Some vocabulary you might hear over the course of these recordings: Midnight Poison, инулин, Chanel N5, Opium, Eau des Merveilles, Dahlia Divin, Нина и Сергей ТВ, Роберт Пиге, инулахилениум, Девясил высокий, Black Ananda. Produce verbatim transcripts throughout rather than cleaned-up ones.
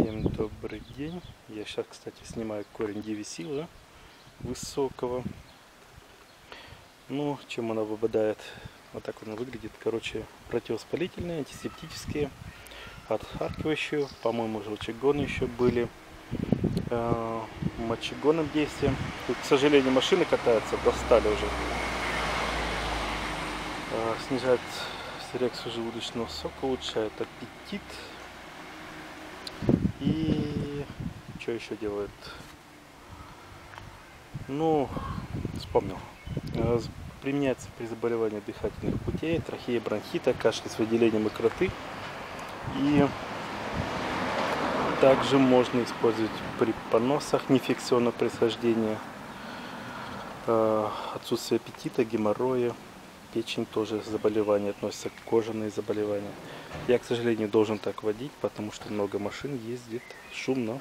Всем добрый день. Я сейчас, кстати, снимаю корень девясила высокого. Ну, чем она выпадает? Вот так он выглядит. Короче, противовоспалительные, антисептические, отхаркивающие. По-моему, желчегоны еще были. Э -э мочегонным действием. Тут, к сожалению, машины катаются, достали уже. Э -э снижает сирексу желудочного сока, улучшает аппетит. И что еще делает? Ну, вспомнил. Применяется при заболевании дыхательных путей, трахеи, бронхита, кашля с выделением икроты. И также можно использовать при поносах неинфекционного происхождения, отсутствие аппетита, геморроя. Печень тоже заболевание относится, к кожаные заболевания. Я, к сожалению, должен так водить, потому что много машин ездит, шумно,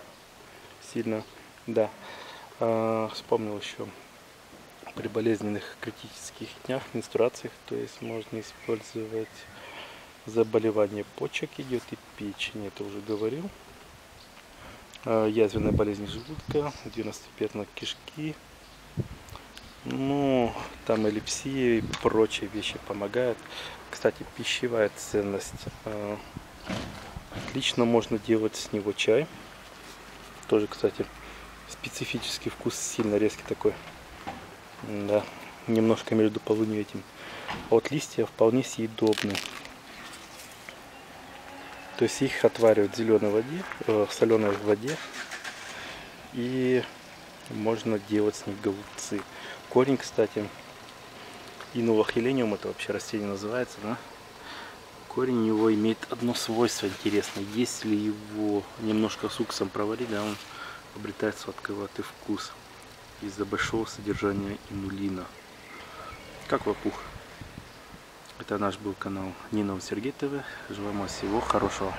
сильно. Да, а, вспомнил еще, при болезненных критических днях, менструациях, то есть можно использовать заболевание почек, идет и печень, это уже говорил. А, язвенная болезнь желудка, девяносто пятна кишки. Ну, там эллипсия и прочие вещи помогают. Кстати, пищевая ценность. Отлично можно делать с него чай. Тоже, кстати, специфический вкус, сильно резкий такой. Да, немножко между полынью этим. А вот листья вполне съедобны. То есть их отваривают в зеленой воде, э, в соленой воде. И можно делать с них голубцы. Корень, кстати, инулахилениум, это вообще растение называется, да? Корень его имеет одно свойство интересное. Если его немножко с уксусом проварить, да, он обретает сладковатый вкус из-за большого содержания инулина. Как лопух. Это наш был канал Нина и Сергей ТВ. Желаю вам всего хорошего.